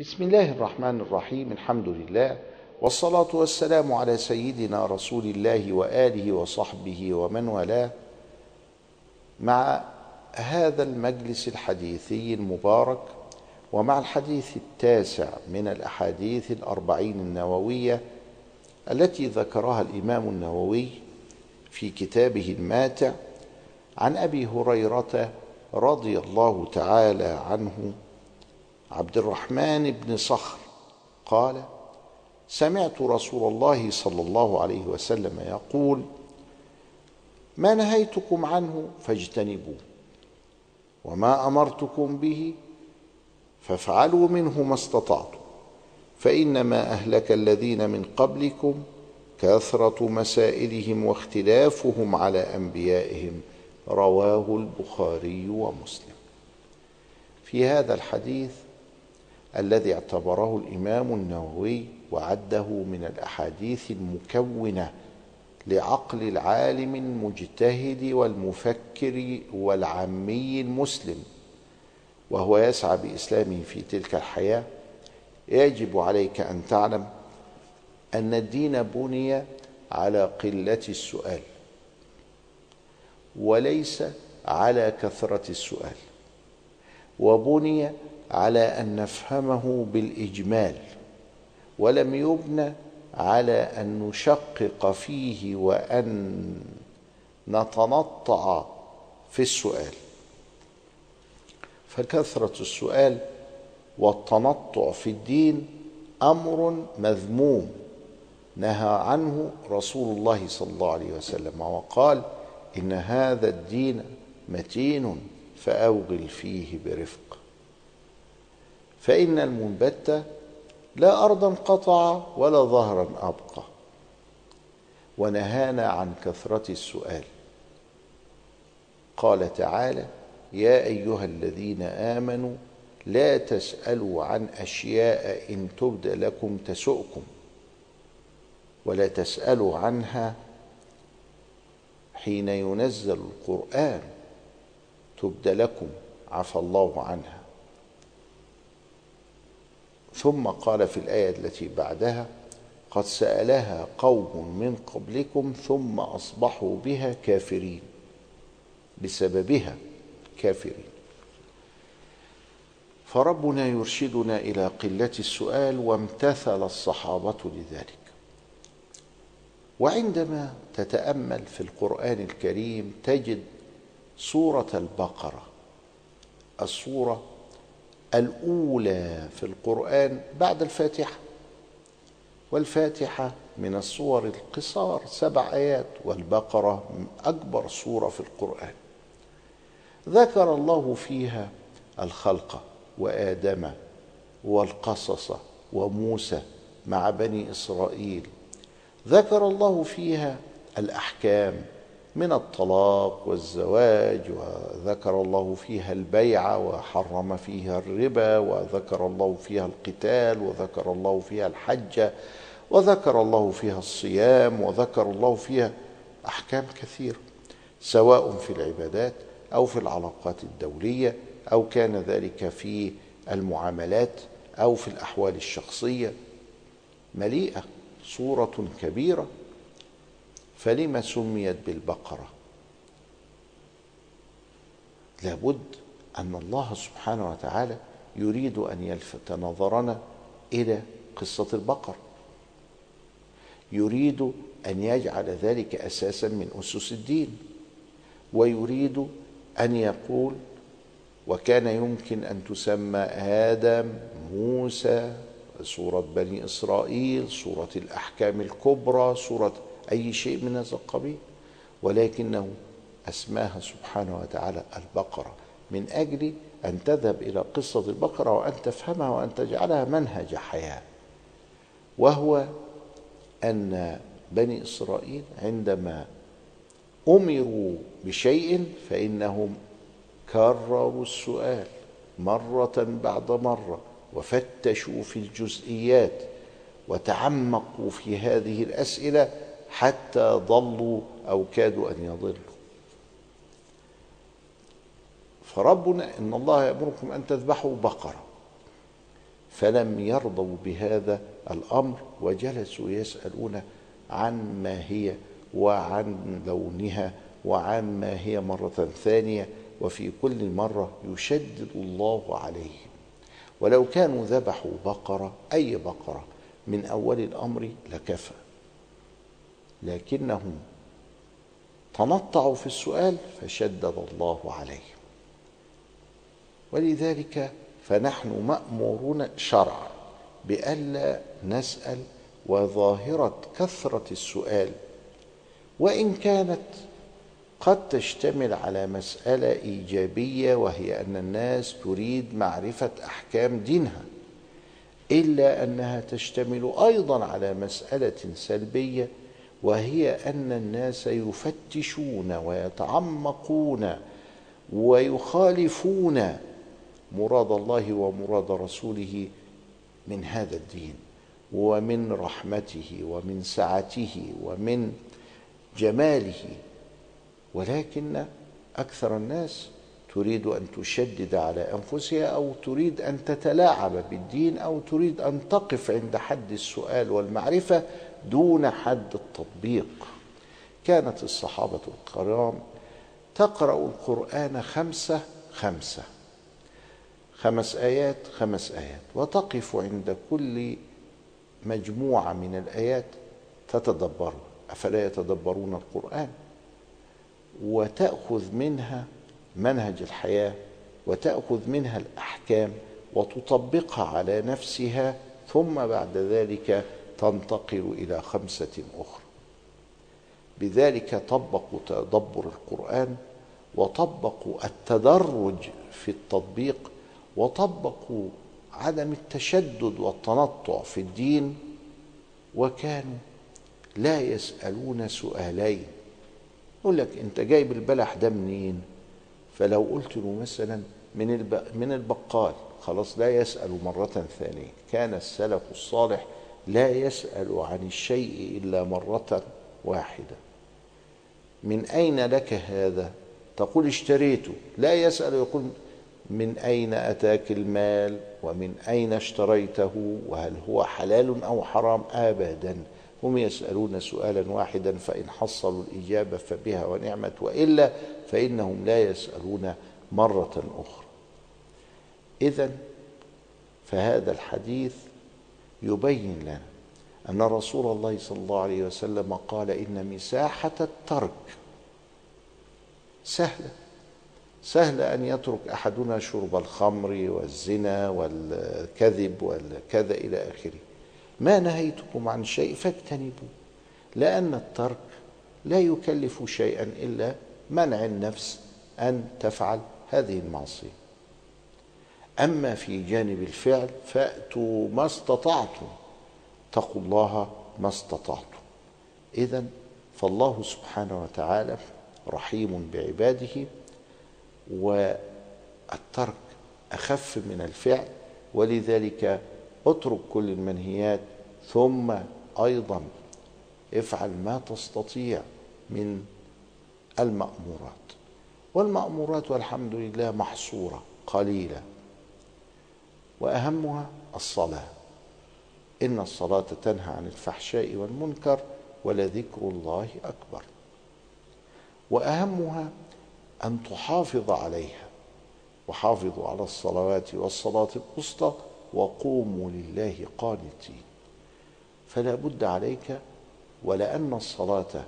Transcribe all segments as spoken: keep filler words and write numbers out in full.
بسم الله الرحمن الرحيم. الحمد لله والصلاة والسلام على سيدنا رسول الله وآله وصحبه ومن والاه. مع هذا المجلس الحديثي المبارك ومع الحديث التاسع من الأحاديث الأربعين النووية التي ذكرها الإمام النووي في كتابه الماتع عن أبي هريرة رضي الله تعالى عنه عبد الرحمن بن صخر قال: سمعت رسول الله صلى الله عليه وسلم يقول: ما نهيتكم عنه فاجتنبوه، وما أمرتكم به فافعلوا منه ما استطعتم، فإنما أهلك الذين من قبلكم كثرة مسائلهم واختلافهم على أنبيائهم. رواه البخاري ومسلم. في هذا الحديث الذي اعتبره الإمام النووي وعده من الأحاديث المكونة لعقل العالم المجتهد والمفكر والعامي المسلم وهو يسعى بإسلامه في تلك الحياة، يجب عليك أن تعلم أن الدين بني على قلة السؤال وليس على كثرة السؤال، وبني على أن نفهمه بالإجمال، ولم يبنى على أن نشقق فيه وأن نتنطع في السؤال. فكثرة السؤال والتنطع في الدين أمر مذموم نهى عنه رسول الله صلى الله عليه وسلم، وقال: إن هذا الدين متين فأوغل فيه برفق، فإن المنبت لا أرضا قطع ولا ظهرا أبقى. ونهانا عن كثرة السؤال، قال تعالى: يا أيها الذين آمنوا لا تسألوا عن أشياء إن تبد لكم تسؤكم ولا تسألوا عنها حين ينزل القرآن تبد لكم عفى الله عنها. ثم قال في الآية التي بعدها: قد سألها قوم من قبلكم ثم أصبحوا بها كافرين، بسببها كافرين. فربنا يرشدنا إلى قلة السؤال، وامتثل الصحابة لذلك. وعندما تتأمل في القرآن الكريم تجد سورة البقرة السورة الأولى في القرآن بعد الفاتحة، والفاتحة من السور القصار سبع آيات، والبقرة أكبر سورة في القرآن. ذكر الله فيها الخلق وآدم والقصص وموسى مع بني إسرائيل، ذكر الله فيها الأحكام من الطلاق والزواج، وذكر الله فيها البيع وحرم فيها الربا، وذكر الله فيها القتال، وذكر الله فيها الحجة، وذكر الله فيها الصيام، وذكر الله فيها أحكام كثيرة سواء في العبادات أو في العلاقات الدولية أو كان ذلك في المعاملات أو في الأحوال الشخصية. مليئة، سورة كبيرة. فلما سميت بالبقرة؟ لابد أن الله سبحانه وتعالى يريد أن يلفت نظرنا إلى قصة البقرة، يريد أن يجعل ذلك أساسا من أسس الدين، ويريد أن يقول: وكان يمكن أن تسمى آدم، موسى، سورة بني إسرائيل، سورة الأحكام الكبرى، سورة أي شيء من هذا القبيل، ولكنه أسماها سبحانه وتعالى البقرة من أجل أن تذهب إلى قصة البقرة وأن تفهمها وأن تجعلها منهج حياة، وهو أن بني إسرائيل عندما أمروا بشيء فإنهم كرروا السؤال مرة بعد مرة، وفتشوا في الجزئيات، وتعمقوا في هذه الأسئلة حتى ضلوا أو كادوا أن يضلوا. فربنا: إن الله يأمركم أن تذبحوا بقرة، فلم يرضوا بهذا الأمر وجلسوا يسألون عن ما هي وعن لونها وعن ما هي مرة ثانية، وفي كل مرة يشدد الله عليهم. ولو كانوا ذبحوا بقرة، أي بقرة، من أول الأمر لكفى، لكنهم تنطعوا في السؤال فشدد الله عليهم. ولذلك فنحن مأمورون شرعا بألا نسأل، وظاهرة كثرة السؤال وإن كانت قد تشتمل على مسألة إيجابية، وهي أن الناس تريد معرفة أحكام دينها، إلا أنها تشتمل أيضا على مسألة سلبية، وهي أن الناس يفتشون ويتعمقون ويخالفون مراد الله ومراد رسوله من هذا الدين ومن رحمته ومن سعته ومن جماله. ولكن أكثر الناس تريد أن تشدد على أنفسها، أو تريد أن تتلاعب بالدين، أو تريد أن تقف عند حد السؤال والمعرفة دون حد التطبيق. كانت الصحابة الكرام تقرأ القرآن خمسة خمسة خمس آيات خمس آيات، وتقف عند كل مجموعة من الآيات تتدبر، أفلا يتدبرون القرآن، وتأخذ منها منهج الحياة، وتأخذ منها الأحكام وتطبقها على نفسها، ثم بعد ذلك تنتقل إلى خمسة أخرى. بذلك طبقوا تدبر القرآن، وطبقوا التدرج في التطبيق، وطبقوا عدم التشدد والتنطع في الدين، وكانوا لا يسألون سؤالين. يقول لك أنت جايب البلح ده منين؟ فلو قلت له مثلا من من البقال، خلاص لا يسأل مرة ثانية. كان السلف الصالح لا يسأل عن الشيء إلا مرة واحدة. من أين لك هذا؟ تقول اشتريته. لا يسأل، يقول من أين أتاك المال، ومن أين اشتريته، وهل هو حلال أو حرام. أبدا، هم يسألون سؤالا واحدا، فإن حصلوا الإجابة فبها ونعمت، وإلا فإنهم لا يسألون مرة أخرى. إذن فهذا الحديث يبين لنا أن رسول الله صلى الله عليه وسلم قال إن مساحة الترك سهلة، سهل أن يترك أحدنا شرب الخمر والزنا والكذب والكذا إلى آخره. ما نهيتكم عن شيء فاجتنبوه، لأن الترك لا يكلف شيئا إلا منع النفس أن تفعل هذه المعصية. أما في جانب الفعل فأتوا ما استطعتم، اتقوا الله ما استطعتم. إذن فالله سبحانه وتعالى رحيم بعباده، والترك أخف من الفعل. ولذلك اترك كل المنهيات، ثم أيضا افعل ما تستطيع من المأمورات. والمأمورات والحمد لله محصورة قليلة، وأهمها الصلاة. إن الصلاة تنهى عن الفحشاء والمنكر ولذكر الله أكبر. وأهمها أن تحافظ عليها، وحافظوا على الصلوات والصلاة الوسطى وقوموا لله قانتين. فلا بد عليك، ولأن الصلاة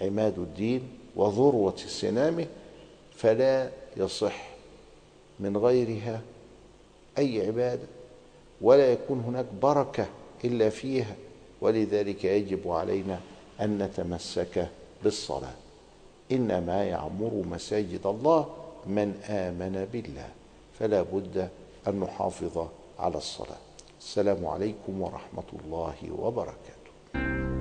عماد الدين وذروة سنامه، فلا يصح من غيرها أي عبادة، ولا يكون هناك بركة إلا فيها. ولذلك يجب علينا أن نتمسك بالصلاة. إنما يعمر مساجد الله من آمن بالله، فلا بد أن نحافظ على الصلاة. السلام عليكم ورحمة الله وبركاته.